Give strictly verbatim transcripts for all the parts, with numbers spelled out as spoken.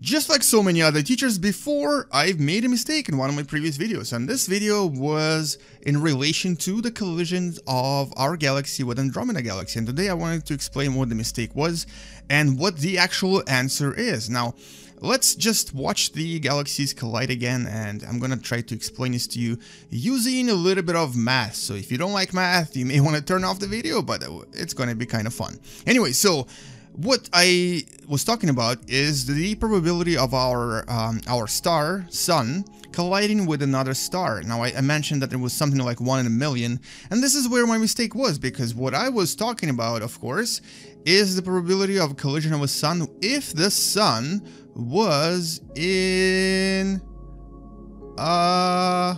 Just like so many other teachers before, I've made a mistake in one of my previous videos, and this video was in relation to the collisions of our galaxy with Andromeda Galaxy, and today I wanted to explain what the mistake was and what the actual answer is. Now, let's just watch the galaxies collide again, and I'm gonna try to explain this to you using a little bit of math. So if you don't like math, you may want to turn off the video, but it's gonna be kind of fun. Anyway, so what I was talking about is the probability of our um, our star, Sun, colliding with another star. Now, I, I mentioned that it was something like one in a million, and this is where my mistake was, because what I was talking about, of course, is the probability of collision of a Sun if the Sun was in uh,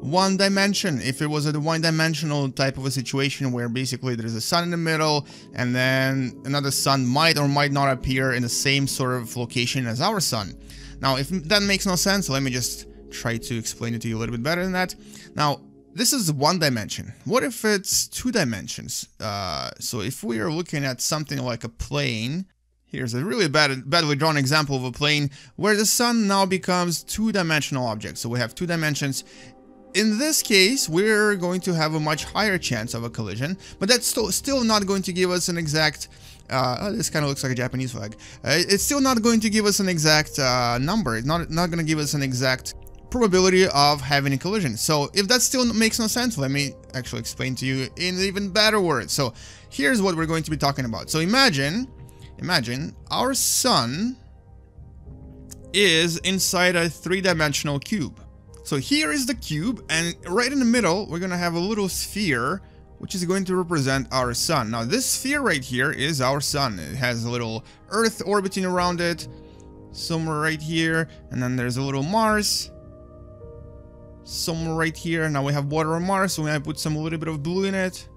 one dimension, if it was a one-dimensional type of a situation where basically there's a sun in the middle and then another sun might or might not appear in the same sort of location as our sun. Now, if that makes no sense, let me just try to explain it to you a little bit better than that. Now, this is one dimension. What if it's two dimensions? Uh, so if we are looking at something like a plane, here's a really bad, badly drawn example of a plane where the sun now becomes two-dimensional object. So we have two dimensions. In this case, we're going to have a much higher chance of a collision, but that's still, still not going to give us an exact, uh, oh, this kind of looks like a Japanese flag. Uh, it's still not going to give us an exact uh, number. It's not, not going to give us an exact probability of having a collision. So if that still makes no sense, let me actually explain to you in even better words. So here's what we're going to be talking about. So imagine, imagine our sun is inside a three-dimensional cube. So here is the cube, and right in the middle, we're gonna have a little sphere, which is going to represent our sun. Now, this sphere right here is our sun. It has a little Earth orbiting around it, somewhere right here, and then there's a little Mars, somewhere right here. Now we have water on Mars, so we might put some a little bit of blue in it.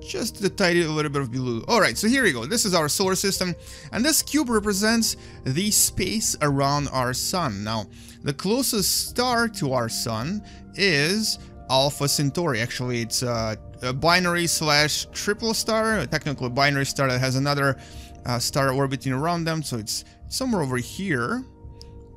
Just to tidy a little bit of blue. Alright, so here we go. This is our solar system, and this cube represents the space around our sun. Now, the closest star to our sun is Alpha Centauri. Actually, it's a, a binary slash triple star, a technically binary star that has another uh, star orbiting around them, so it's somewhere over here.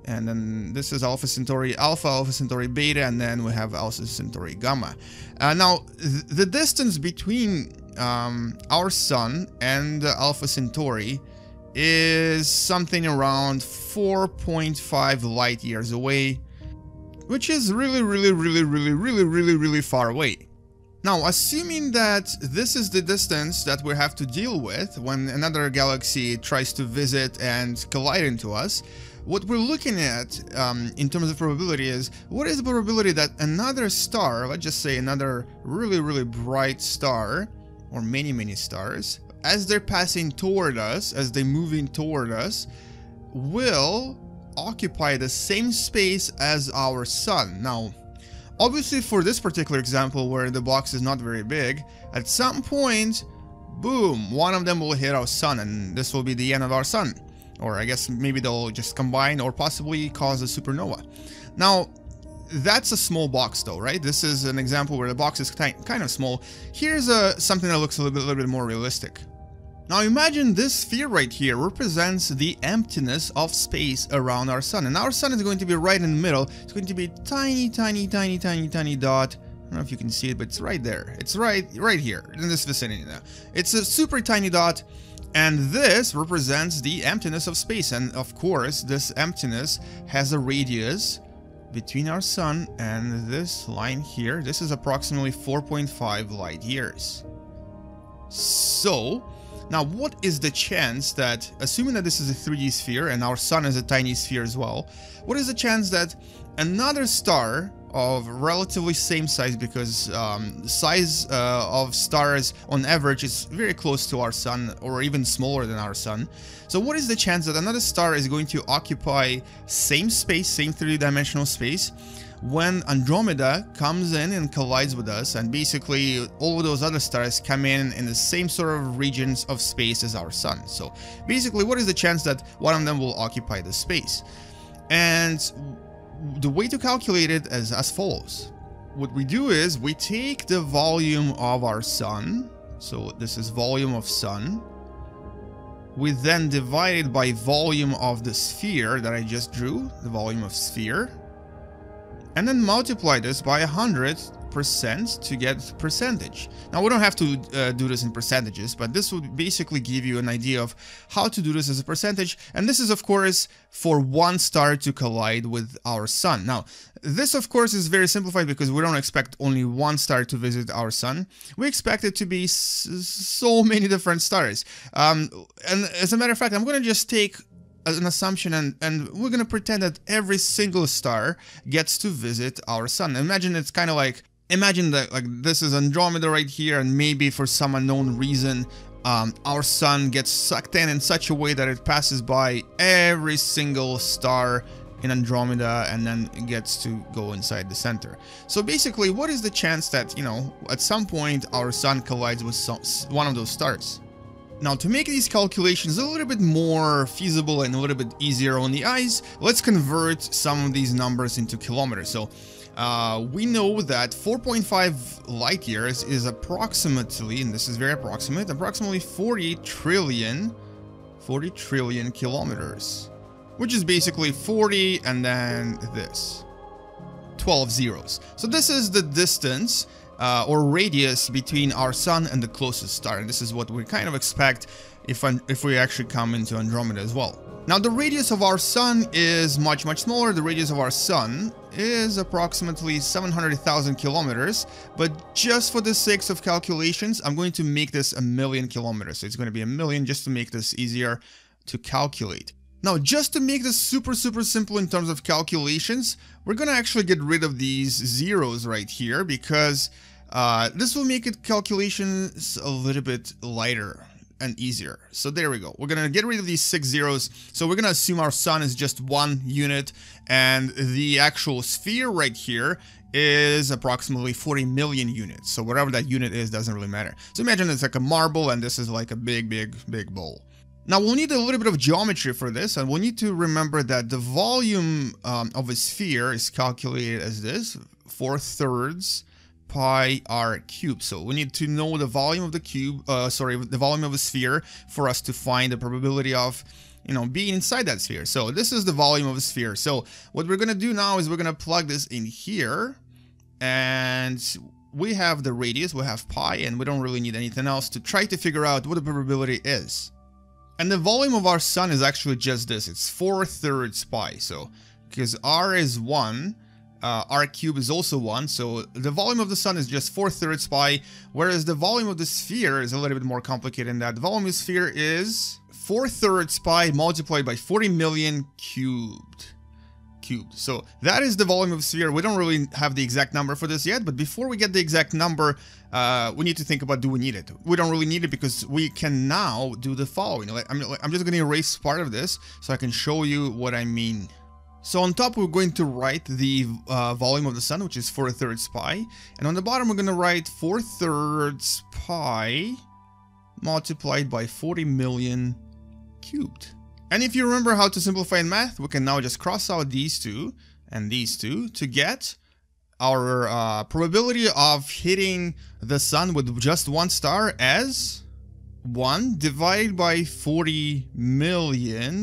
And then this is Alpha Centauri Alpha, Alpha Centauri Beta, and then we have Alpha Centauri Gamma. Uh, now, th the distance between um, our sun and Alpha Centauri is something around four point five light years away, which is really, really, really, really, really, really, really far away. Now, assuming that this is the distance that we have to deal with when another galaxy tries to visit and collide into us, what we're looking at um, in terms of probability is, what is the probability that another star, let's just say another really, really bright star, or many, many stars, as they're passing toward us, as they're moving toward us, will occupy the same space as our sun. Now, obviously for this particular example where the box is not very big, at some point, boom, one of them will hit our sun, and this will be the end of our sun. Or I guess maybe they'll just combine or possibly cause a supernova. Now, that's a small box though, right? This is an example where the box is kind of small. Here's a, something that looks a little bit, little bit more realistic. Now imagine this sphere right here represents the emptiness of space around our sun. And our sun is going to be right in the middle. It's going to be tiny, tiny, tiny, tiny, tiny dot. I don't know if you can see it, but it's right there. It's right, right here in this vicinity now. It's a super tiny dot. And this represents the emptiness of space, and of course this emptiness has a radius between our sun and this line here. This is approximately four point five light years. So now what is the chance that, assuming that this is a three D sphere and our sun is a tiny sphere as well, what is the chance that another star of relatively same size, because um, the size uh, of stars on average is very close to our sun or even smaller than our sun. So what is the chance that another star is going to occupy same space, same three-dimensional space, when Andromeda comes in and collides with us, and basically all of those other stars come in in the same sort of regions of space as our sun? So basically, what is the chance that one of them will occupy the space? And the way to calculate it is as follows. What we do is we take the volume of our sun. So this is volume of sun. we then divide it by volume of the sphere that I just drew, the volume of sphere, and then multiply this by one hundred percent to get percentage. Now, we don't have to uh, do this in percentages, but this would basically give you an idea of how to do this as a percentage. And this is, of course, for one star to collide with our sun. Now, this, of course, is very simplified because we don't expect only one star to visit our sun. We expect it to be s so many different stars. Um, and as a matter of fact, I'm going to just take an assumption and, and we're going to pretend that every single star gets to visit our sun. Imagine it's kind of like Imagine that like this is Andromeda right here, and maybe for some unknown reason um, our sun gets sucked in in such a way that it passes by every single star in Andromeda and then gets to go inside the center. So basically, what is the chance that, you know, at some point our sun collides with some, one of those stars? Now, to make these calculations a little bit more feasible and a little bit easier on the eyes, let's convert some of these numbers into kilometers. So Uh, we know that four point five light years is approximately, and this is very approximate, approximately forty trillion kilometers, which is basically forty and then this, twelve zeros. So this is the distance uh, or radius between our sun and the closest star, and this is what we kind of expect if, if we actually come into Andromeda as well. Now, the radius of our sun is much, much smaller. The radius of our sun is approximately seven hundred thousand kilometers, but just for the sake of calculations, I'm going to make this a million kilometers. So it's going to be a million just to make this easier to calculate. Now, just to make this super, super simple in terms of calculations, we're going to actually get rid of these zeros right here because uh, this will make it calculations a little bit lighter and easier. So there we go. We're gonna get rid of these six zeros. So we're gonna assume our sun is just one unit, and the actual sphere right here is approximately forty million units. So whatever that unit is doesn't really matter. So imagine it's like a marble, and this is like a big, big, big bowl. Now, we'll need a little bit of geometry for this, and we'll need to remember that the volume um, of a sphere is calculated as this, four thirds pi r cubed. So we need to know the volume of the cube, uh, sorry, the volume of a sphere for us to find the probability of, you know, being inside that sphere. So this is the volume of a sphere. So what we're going to do now is we're going to plug this in here, and we have the radius, we have pi, and we don't really need anything else to try to figure out what the probability is. And the volume of our sun is actually just this. It's four thirds pi. So because r is one, Uh, r cube is also one, so the volume of the sun is just four thirds pi, whereas the volume of the sphere is a little bit more complicated than that. The volume of the sphere is four thirds pi multiplied by forty million cubed. Cubed. So that is the volume of the sphere. We don't really have the exact number for this yet, but before we get the exact number, uh, we need to think about, do we need it? We don't really need it because we can now do the following. I'm, I'm just going to erase part of this so I can show you what I mean. So on top, we're going to write the uh, volume of the sun, which is four thirds pi. And on the bottom, we're going to write four thirds pi multiplied by forty million cubed. And if you remember how to simplify in math, we can now just cross out these two and these two to get our uh, probability of hitting the sun with just one star as one divided by forty million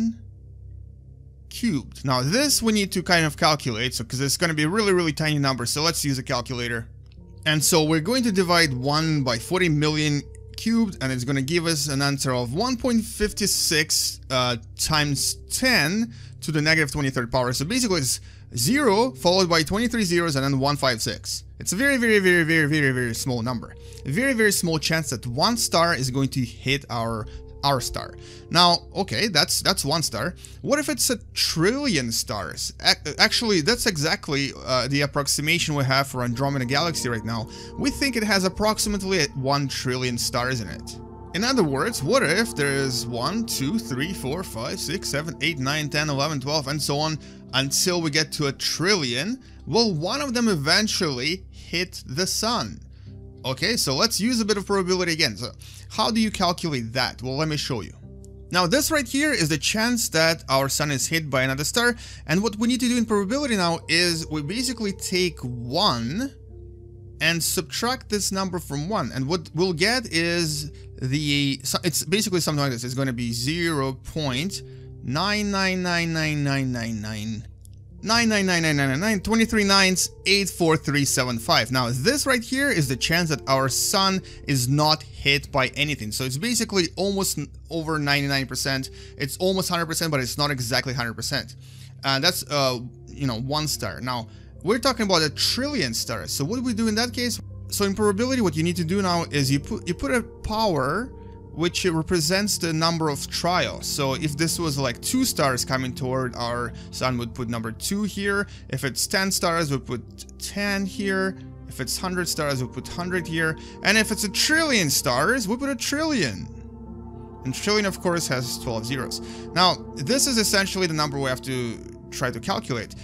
cubed. Now, this we need to kind of calculate, so because it's going to be really, really tiny number, so let's use a calculator. And so we're going to divide one by forty million cubed, and it's going to give us an answer of one point five six uh, times ten to the negative twenty-third power. So basically, it's zero followed by twenty-three zeros and then one five six. It's a very, very, very, very, very, very small number. A very, very small chance that one star is going to hit our our star. Now, okay, that's that's one star. What if it's a trillion stars? A- actually, that's exactly uh, the approximation we have for Andromeda Galaxy right now. We think it has approximately one trillion stars in it. In other words, what if there is one, two, three, four, five, six, seven, eight, nine, ten, eleven, twelve, and so on until we get to a trillion? Will one of them eventually hit the sun? Okay, so let's use a bit of probability again. So how do you calculate that? Well, let me show you. Now, this right here is the chance that our sun is hit by another star. And what we need to do in probability now is we basically take one and subtract this number from one, and what we'll get is the, so it's basically something like this. It's going to be zero point nine nine nine nine nine nine nine. nine nine nine nine nine nine, twenty-three nines, eight four three seven five. Now this right here is the chance that our sun is not hit by anything. So it's basically almost over ninety-nine percent. It's almost one hundred percent, but it's not exactly one hundred percent. Uh, that's, uh, you know, one star. Now we're talking about a trillion stars. So what do we do in that case? So in probability, what you need to do now is you put, you put a power which represents the number of trials. So if this was like two stars coming toward our sun, would put number two here. If it's ten stars, we put ten here. If it's one hundred stars, we put one hundred here. And if it's a trillion stars, we put a trillion. And trillion, of course, has twelve zeros. Now, this is essentially the number we have to try to calculate.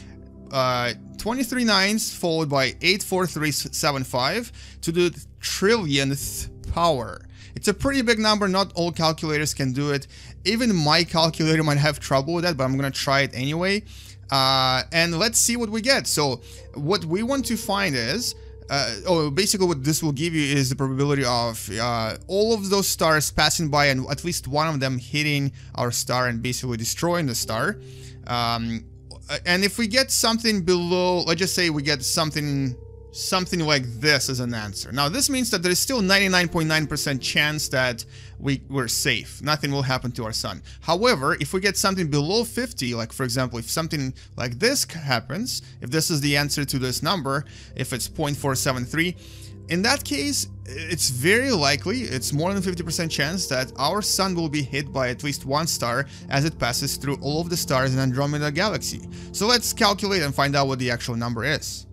Uh, twenty-three nines followed by eight four three seven five to the trillionth power. It's a pretty big number, not all calculators can do it. Even my calculator might have trouble with that, but I'm gonna try it anyway. Uh, and let's see what we get. So what we want to find is, uh, oh, basically what this will give you is the probability of uh, all of those stars passing by and at least one of them hitting our star and basically destroying the star. Um, and if we get something below, let's just say we get something Something like this as an answer. Now this means that there is still ninety-nine point nine percent chance that we, we're safe. Nothing will happen to our sun. However, if we get something below fifty, like for example, if something like this happens, if this is the answer to this number, if it's zero point four seven three, in that case, it's very likely, it's more than fifty percent chance that our sun will be hit by at least one star as it passes through all of the stars in Andromeda Galaxy. So let's calculate and find out what the actual number is.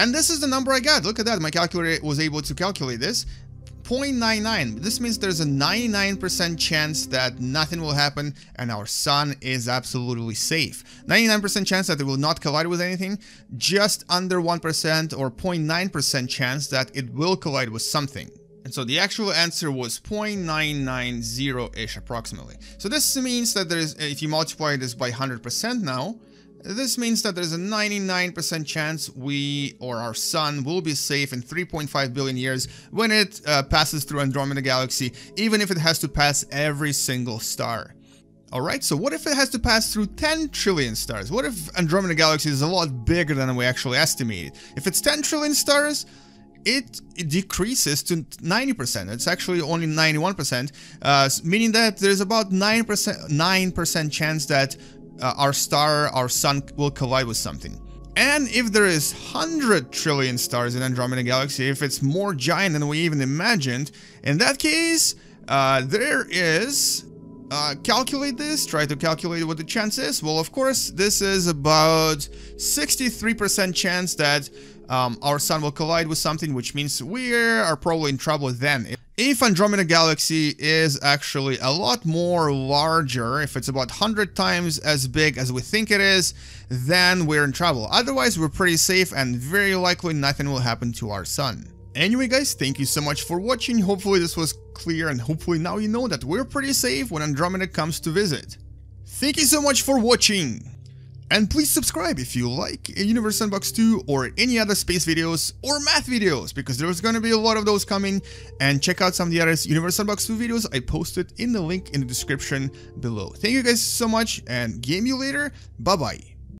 And this is the number I got. Look at that. My calculator was able to calculate this. zero point nine nine. This means there's a ninety-nine percent chance that nothing will happen and our sun is absolutely safe. ninety-nine percent chance that it will not collide with anything. Just under one percent or zero point nine percent chance that it will collide with something. And so the actual answer was zero point nine nine zero-ish approximately. So this means that there is, if you multiply this by one hundred percent now, this means that there's a ninety-nine percent chance we or our sun will be safe in three point five billion years when it uh, passes through Andromeda Galaxy, even if it has to pass every single star. Alright, so what if it has to pass through ten trillion stars? What if Andromeda Galaxy is a lot bigger than we actually estimated? If it's ten trillion stars, It, it decreases to ninety percent. It's actually only ninety-one percent, uh, meaning that there's about nine percent chance that uh, our star, our sun will collide with something. And if there is one hundred trillion stars in Andromeda Galaxy, if it's more giant than we even imagined, in that case, uh, there is... Uh, calculate this, try to calculate what the chance is. Well, of course, this is about sixty-three percent chance that um, our sun will collide with something, which means we are probably in trouble then. If Andromeda Galaxy is actually a lot more larger, if it's about one hundred times as big as we think it is, then we're in trouble. Otherwise, we're pretty safe and very likely nothing will happen to our sun. Anyway guys, thank you so much for watching. Hopefully this was clear and hopefully now you know that we're pretty safe when Andromeda comes to visit. Thank you so much for watching! And please subscribe if you like Universe Sandbox two or any other space videos or math videos, because there's gonna be a lot of those coming, and check out some of the other Universe Sandbox two videos I posted in the link in the description below. Thank you guys so much and game you later, bye bye!